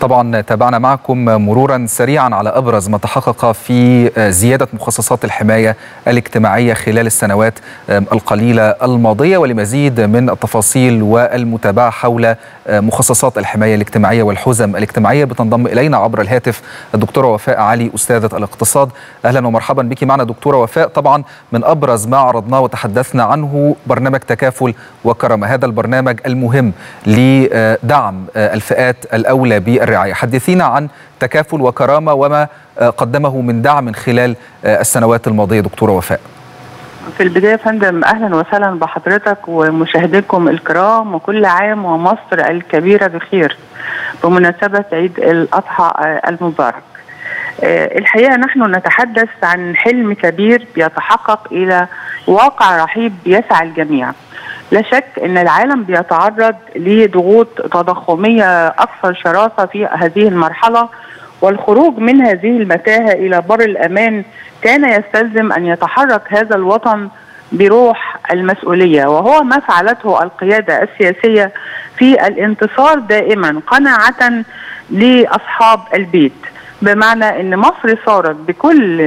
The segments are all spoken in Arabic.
طبعا تابعنا معكم مرورا سريعا على أبرز ما تحقق في زيادة مخصصات الحماية الاجتماعية خلال السنوات القليلة الماضية. ولمزيد من التفاصيل والمتابعة حول مخصصات الحماية الاجتماعية والحزم الاجتماعية بتنضم إلينا عبر الهاتف الدكتورة وفاء علي أستاذة الاقتصاد. أهلا ومرحبا بك معنا دكتورة وفاء. طبعا من أبرز ما عرضناه وتحدثنا عنه برنامج تكافل وكرامة، هذا البرنامج المهم لدعم الفئات الأولى بالرعاية. حدثينا عن تكافل وكرامة وما قدمه من دعم من خلال السنوات الماضية دكتورة وفاء. في البداية فندم أهلا وسهلا بحضرتك ومشاهديكم الكرام، وكل عام ومصر الكبيرة بخير بمناسبة عيد الأضحى المبارك. الحقيقة نحن نتحدث عن حلم كبير بيتحقق إلى واقع رحيب يسعى الجميع. لا شك أن العالم بيتعرض لضغوط تضخمية أكثر شراسة في هذه المرحلة، والخروج من هذه المتاهة إلى بر الأمان كان يستلزم أن يتحرك هذا الوطن بروح المسؤولية، وهو ما فعلته القيادة السياسية في الانتصار دائما قناعة لأصحاب البيت، بمعنى أن مصر صارت بكل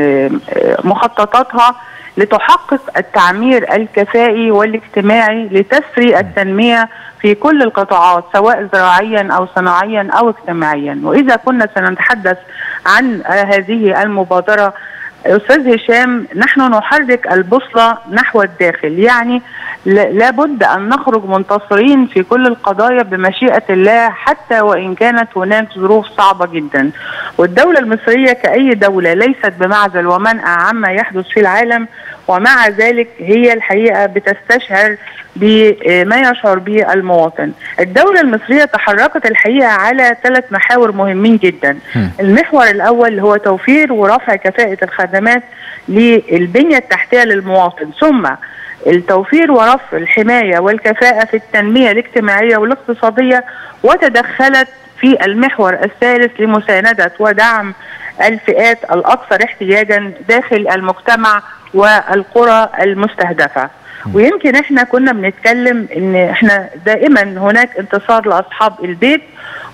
مخططاتها لتحقق التعمير الكفائي والاجتماعي لتسري التنمية في كل القطاعات سواء زراعيا أو صناعيا أو اجتماعيا. وإذا كنا سنتحدث عن هذه المبادرة أستاذ هشام، نحن نحرك البوصلة نحو الداخل، يعني لابد أن نخرج منتصرين في كل القضايا بمشيئة الله حتى وإن كانت هناك ظروف صعبة جدا. والدولة المصرية كأي دولة ليست بمعزل ومنأى عما يحدث في العالم، ومع ذلك هي الحقيقة بتستشعر بما يشعر به المواطن. الدولة المصرية تحركت الحقيقة على 3 محاور مهمين جدا. المحور الأول هو توفير ورفع كفاءة الخدمات للبنية التحتية للمواطن، ثم التوفير ورفع الحماية والكفاءة في التنمية الاجتماعية والاقتصادية، وتدخلت في المحور الثالث لمساندة ودعم الفئات الأكثر احتياجا داخل المجتمع والقرى المستهدفة. ويمكن احنا كنا بنتكلم ان احنا دائما هناك انتصار لأصحاب البيت،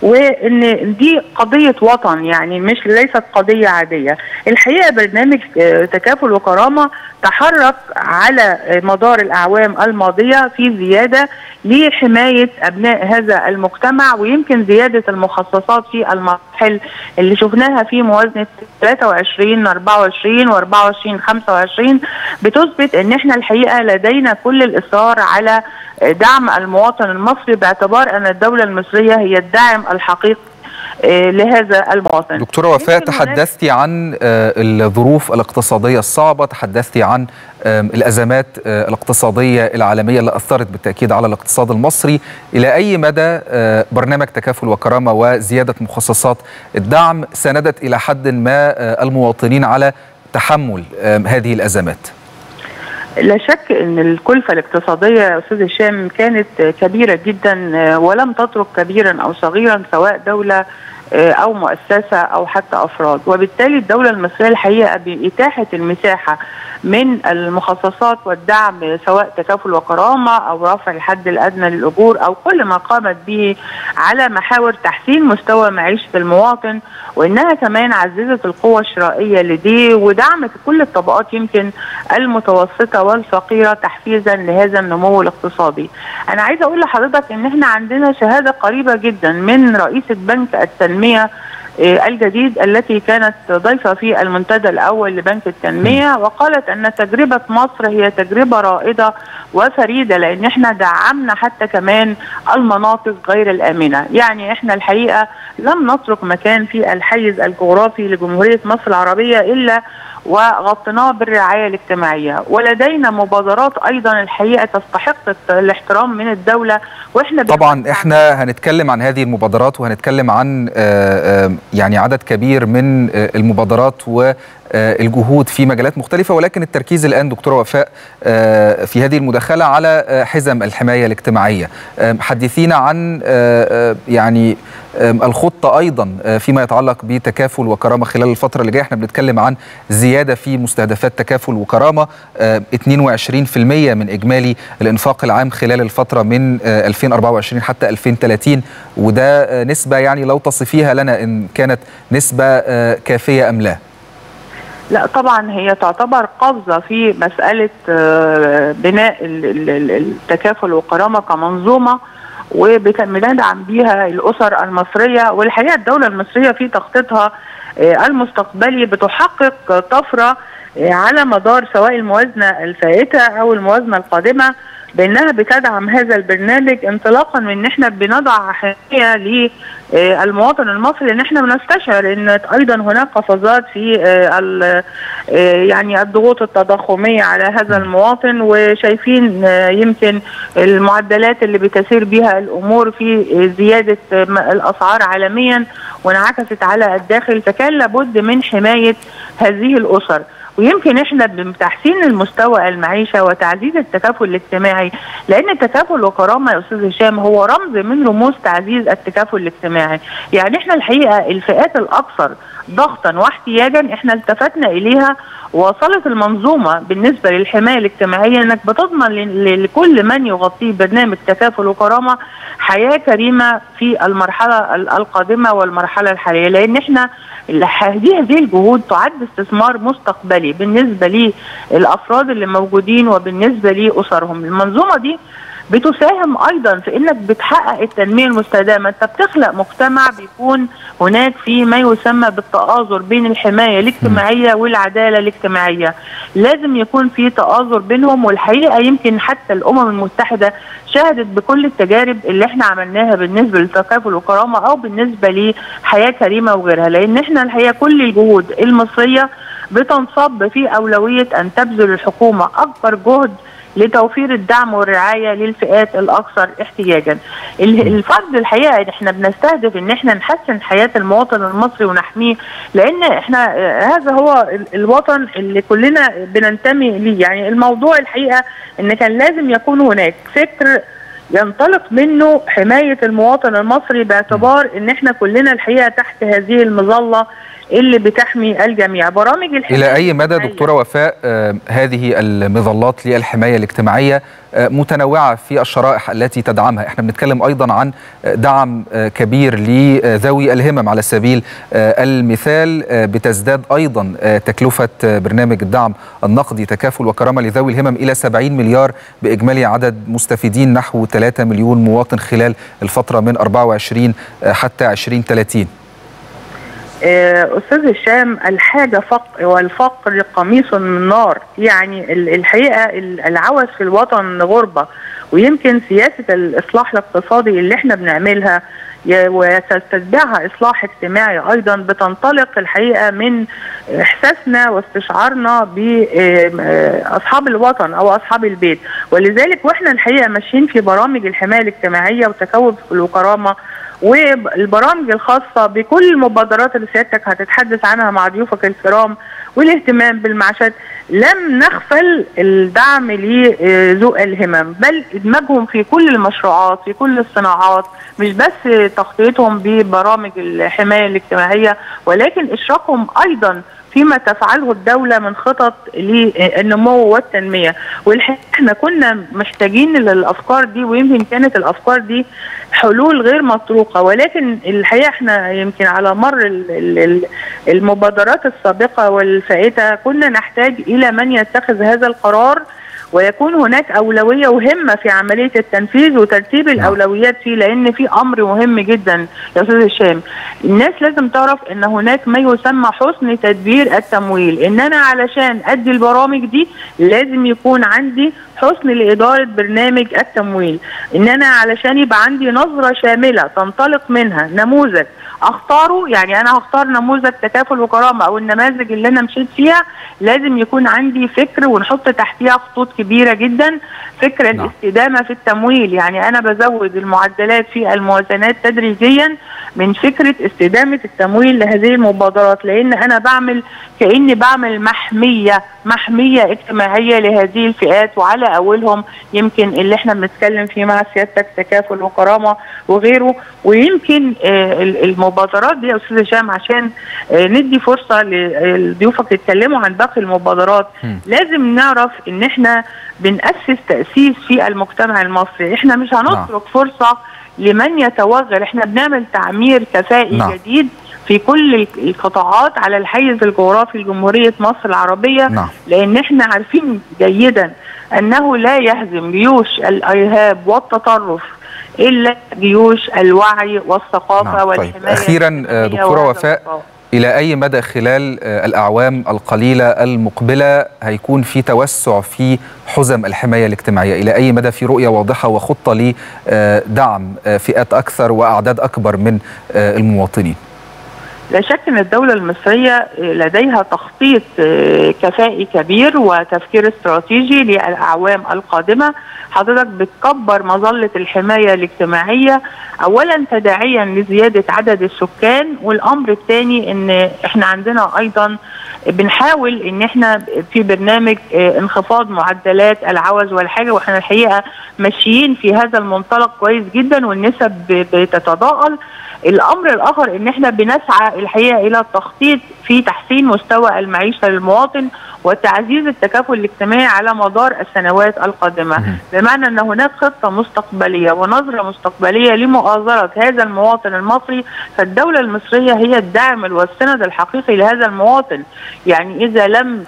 وان دي قضية وطن، يعني مش ليست قضية عادية. الحقيقة برنامج تكافل وكرامة تحرك على مدار الأعوام الماضية في زيادة لحماية أبناء هذا المجتمع، ويمكن زيادة المخصصات في المراحل اللي شفناها في موازنة 23 24 و24 25 بتثبت ان احنا الحقيقة لدينا كل الإصرار على دعم المواطن المصري، باعتبار ان الدولة المصرية هي الداعم الحقيقي لهذا المواطن. دكتورة وفاء، تحدثتي عن الظروف الاقتصادية الصعبة، تحدثتي عن الأزمات الاقتصادية العالمية اللي أثرت بالتأكيد على الاقتصاد المصري. إلى أي مدى برنامج تكافل وكرامة وزيادة مخصصات الدعم ساندت إلى حد ما المواطنين على تحمل هذه الأزمات؟ لا شك ان الكلفه الاقتصاديه استاذ هشام كانت كبيره جدا، ولم تترك كبيرا او صغيرا سواء دوله او مؤسسه او حتى افراد. وبالتالي الدوله المصريه الحقيقه باتاحه المساحه من المخصصات والدعم سواء تكافل وكرامه او رفع الحد الادنى للاجور او كل ما قامت به على محاور تحسين مستوى معيشه المواطن، وانها كمان عززت القوه الشرائيه لديه ودعمت كل الطبقات يمكن المتوسطه والفقيره تحفيزا لهذا النمو الاقتصادي. انا عايزه اقول لحضرتك ان احنا عندنا شهاده قريبه جدا من رئيسه بنك التنميه الجديد التي كانت ضيفة في المنتدى الأول لبنك التنمية، وقالت أن تجربة مصر هي تجربة رائدة وفريدة، لأن احنا دعمنا حتى كمان المناطق غير الآمنة. يعني احنا الحقيقة لم نترك مكان في الحيز الجغرافي لجمهورية مصر العربية إلا وغطيناه بالرعاية الاجتماعية، ولدينا مبادرات أيضا الحقيقة تستحق الاحترام من الدولة. وإحنا طبعا احنا هنتكلم عن هذه المبادرات، وهنتكلم عن يعني عدد كبير من المبادرات الجهود في مجالات مختلفة، ولكن التركيز الآن دكتورة وفاء في هذه المداخلة على حزم الحماية الاجتماعية. حدثينا عن يعني الخطة أيضا فيما يتعلق بتكافل وكرامة خلال الفترة اللي جاية. احنا بنتكلم عن زيادة في مستهدفات تكافل وكرامة 22% من إجمالي الإنفاق العام خلال الفترة من 2024 حتى 2030، وده نسبة يعني لو تصفيها لنا إن كانت نسبة كافية أم لا. لا طبعا هي تعتبر قفزة في مسألة بناء التكافل والكرامة كمنظومة، وبندعم بيها الأسر المصرية. والحقيقة الدولة المصرية في تخطيطها المستقبلي بتحقق طفرة على مدار سواء الموازنة الفائتة أو الموازنة القادمة، بأنها بتدعم هذا البرنامج انطلاقا من ان احنا بنضع حماية للمواطن المصري، ان احنا بنستشعر ان ايضا هناك قفزات في يعني الضغوط التضخمية على هذا المواطن، وشايفين يمكن المعدلات اللي بتسير بها الامور في زيادة الاسعار عالميا وانعكست على الداخل، فكان لابد من حماية هذه الاسر. ويمكن احنا بتحسين المستوى المعيشه وتعزيز التكافل الاجتماعي، لان التكافل وكرامه يا استاذ هشام هو رمز من رموز تعزيز التكافل الاجتماعي. يعني احنا الحقيقه الفئات الاكثر ضغطا واحتياجا احنا التفتنا اليها، وصلت المنظومه بالنسبه للحمايه الاجتماعيه انك بتضمن لكل من يغطيه برنامج تكافل وكرامه حياه كريمه في المرحله القادمه والمرحله الحاليه، لان احنا هذه الجهود تعد استثمار مستقبلي بالنسبة للأفراد اللي موجودين وبالنسبة لأسرهم. المنظومة دي بتساهم أيضا في أنك بتحقق التنمية المستدامة، أنت بتخلق مجتمع بيكون هناك في ما يسمى بالتآزر بين الحماية الاجتماعية والعدالة الاجتماعية، لازم يكون في تآزر بينهم. والحقيقة يمكن حتى الأمم المتحدة شهدت بكل التجارب اللي احنا عملناها بالنسبة للتكافل والكرامة أو بالنسبة لحياة كريمة وغيرها، لأن احنا الحقيقة كل الجهود المصرية بتنصب في أولوية أن تبذل الحكومة أكبر جهد لتوفير الدعم والرعاية للفئات الأكثر احتياجا. الفرد الحقيقة احنا بنستهدف ان احنا نحسن حياة المواطن المصري ونحميه، لان احنا هذا هو الوطن اللي كلنا بننتمي ليه. يعني الموضوع الحقيقة ان كان لازم يكون هناك فكر ينطلق منه حماية المواطن المصري، باعتبار ان احنا كلنا الحقيقة تحت هذه المظلة اللي بتحمي الجميع. برامج الحماية إلى أي مدى دكتورة وفاء هذه المظلات للحماية الاجتماعية متنوعة في الشرائح التي تدعمها؟ احنا بنتكلم أيضا عن دعم كبير لذوي الهمم على سبيل المثال، بتزداد أيضا تكلفة برنامج الدعم النقدي تكافل وكرامة لذوي الهمم إلى 70 مليار بإجمالي عدد مستفيدين نحو 3 مليون مواطن خلال الفترة من 24 حتى 2030. أستاذ هشام الحاجة فقر والفقر قميص من نار، يعني الحقيقة العوز في الوطن غربة. ويمكن سياسة الإصلاح الاقتصادي اللي احنا بنعملها وتتبعها إصلاح اجتماعي أيضا بتنطلق الحقيقة من إحساسنا واستشعارنا بأصحاب الوطن أو أصحاب البيت، ولذلك واحنا الحقيقة ماشيين في برامج الحماية الاجتماعية وتكافل وكرامة والبرامج الخاصة بكل المبادرات اللي سيادتك هتتحدث عنها مع ضيوفك الكرام، والاهتمام بالمعاشات. لم نغفل الدعم لذوي الهمم، بل ادماجهم في كل المشروعات في كل الصناعات، مش بس تخطيطهم ببرامج الحماية الاجتماعية، ولكن اشراكهم أيضا فيما تفعله الدولة من خطط للنمو والتنمية. والحقيقة احنا كنا محتاجين للأفكار دي، ويمكن كانت الأفكار دي حلول غير مطروقة، ولكن الحقيقة احنا يمكن على مر المبادرات السابقة والفائتة كنا نحتاج إلى من يتخذ هذا القرار ويكون هناك أولوية وهمة في عملية التنفيذ وترتيب الأولويات فيه، لأن في أمر مهم جدا يا أستاذ هشام. الناس لازم تعرف أن هناك ما يسمى حسن تدبير التمويل، إن أنا علشان أدي البرامج دي لازم يكون عندي حسن لإدارة برنامج التمويل، إن أنا علشان يبقى عندي نظرة شاملة تنطلق منها نموذج أختاره. يعني أنا هختار نموذج تكافل وكرامة أو النماذج اللي أنا مشيت فيها، لازم يكون عندي فكر ونحط تحتيها خطوط كبيرة جدا. فكرة الاستدامة في التمويل، يعني أنا بزود المعدلات في الموازنات تدريجيا من فكرة استدامة التمويل لهذه المبادرات، لأن أنا بعمل كأني بعمل محمية اجتماعية لهذه الفئات، وعلى أولهم يمكن اللي احنا بنتكلم فيه مع سيادتك تكافل وكرامة وغيره. ويمكن المبادرات دي يا أستاذ هشام عشان ندي فرصة لضيوفك يتكلموا عن باقي المبادرات، لازم نعرف إن احنا بنأسس تأسيس في المجتمع المصري، احنا مش هنترك فرصة لمن يتوغل، احنا بنعمل تعمير كفائي جديد في كل القطاعات على الحيز الجغرافي لجمهورية مصر العربية، لأن احنا عارفين جيدا أنه لا يهزم جيوش الإرهاب والتطرف إلا جيوش الوعي والثقافة والحماية. أخيرا دكتورة وفاء، إلى أي مدى خلال الأعوام القليلة المقبلة هيكون في توسع في حزم الحماية الاجتماعية؟ إلى أي مدى في رؤية واضحة وخطة لدعم فئات أكثر وأعداد أكبر من المواطنين؟ لا شك أن الدولة المصرية لديها تخطيط كفائي كبير وتفكير استراتيجي للأعوام القادمة. حضرتك بتكبر مظلة الحماية الاجتماعية أولا تداعيا لزيادة عدد السكان، والأمر الثاني أن احنا عندنا أيضا بنحاول أن احنا في برنامج انخفاض معدلات العوز والحاجة، واحنا الحقيقة ماشيين في هذا المنطلق كويس جدا والنسب بتتضاءل. الأمر الآخر أن احنا بنسعى الحقيقة إلى التخطيط في تحسين مستوى المعيشة للمواطن وتعزيز التكافل الاجتماعي على مدار السنوات القادمة، بمعنى أن هناك خطة مستقبلية ونظرة مستقبلية لمؤازرة هذا المواطن المصري. فالدولة المصرية هي الدعم والسند الحقيقي لهذا المواطن، يعني إذا لم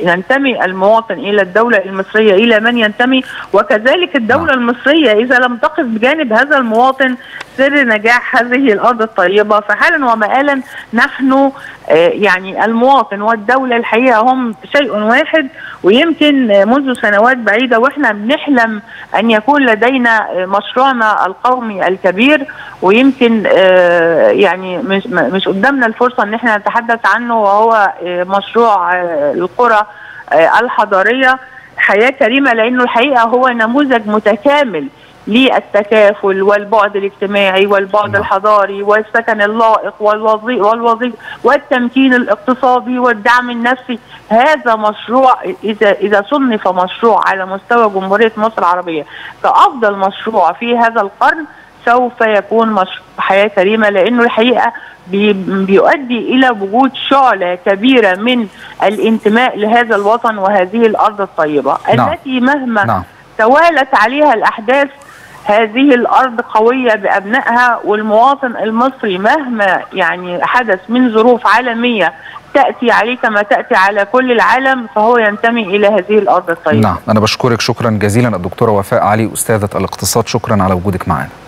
ينتمي المواطن إلى الدولة المصرية إلى من ينتمي، وكذلك الدولة المصرية إذا لم تقف بجانب هذا المواطن سر نجاح هذه الأرض الطيبة. فحالا وما آلا نحن يعني المواطن والدولة الحقيقة هم شيء واحد، ويمكن منذ سنوات بعيدة وإحنا بنحلم أن يكون لدينا مشروعنا القومي الكبير، ويمكن يعني مش قدامنا الفرصة أن احنا نتحدث عنه، وهو مشروع القرى الحضرية حياة كريمة، لأنه الحقيقة هو نموذج متكامل للتكافل والبعد الاجتماعي والبعد الحضاري والسكن اللائق والوظيفة والتمكين الاقتصادي والدعم النفسي. هذا مشروع إذا صنف مشروع على مستوى جمهورية مصر العربية كأفضل مشروع في هذا القرن سوف يكون مشروع حياة كريمة، لأنه الحقيقة بيؤدي إلى وجود شعلة كبيرة من الانتماء لهذا الوطن وهذه الأرض الطيبة التي مهما توالت عليها الأحداث هذه الأرض قوية بأبنائها. والمواطن المصري مهما يعني حدث من ظروف عالمية تأتي عليه كما تأتي على كل العالم، فهو ينتمي إلى هذه الأرض الطيبة. أنا بشكرك شكرا جزيلا الدكتورة وفاء علي، أستاذة الاقتصاد، شكرا على وجودك معنا.